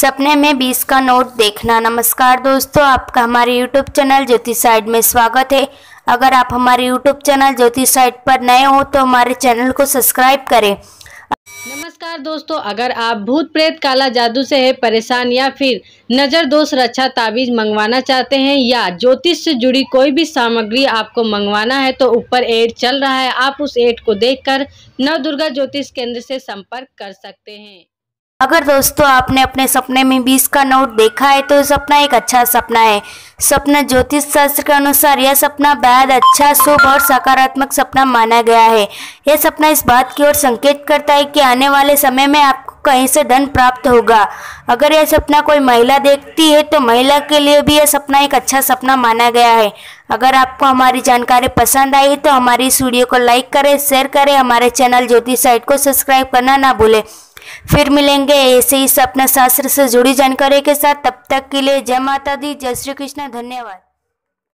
सपने में 20 का नोट देखना। नमस्कार दोस्तों, आपका हमारे YouTube चैनल ज्योतिष साइड में स्वागत है। अगर आप हमारे YouTube चैनल ज्योतिष साइड पर नए हो तो हमारे चैनल को सब्सक्राइब करें। नमस्कार दोस्तों, अगर आप भूत प्रेत काला जादू से है परेशान या फिर नज़र दोष रक्षा ताबीज मंगवाना चाहते हैं या ज्योतिष से जुड़ी कोई भी सामग्री आपको मंगवाना है तो ऊपर ऐड चल रहा है, आप उस ऐड को देखकर नव दुर्गा ज्योतिष केंद्र से संपर्क कर सकते हैं। अगर दोस्तों आपने अपने सपने में 20 का नोट देखा है तो सपना एक अच्छा सपना है। सपना ज्योतिष शास्त्र के अनुसार यह सपना बेहद अच्छा, शुभ और सकारात्मक सपना माना गया है। यह सपना इस बात की ओर संकेत करता है कि आने वाले समय में आपको कहीं से धन प्राप्त होगा। अगर यह सपना कोई महिला देखती है तो महिला के लिए भी यह सपना एक अच्छा सपना माना गया है। अगर आपको हमारी जानकारी पसंद आई तो हमारी इस वीडियो को लाइक करें, शेयर करें, हमारे चैनल ज्योतिष साइड को सब्सक्राइब करना ना भूलें। फिर मिलेंगे ऐसे ही सपना शास्त्र से जुड़ी जानकारी के साथ। तब तक के लिए जय माता दी, जय श्री कृष्ण, धन्यवाद।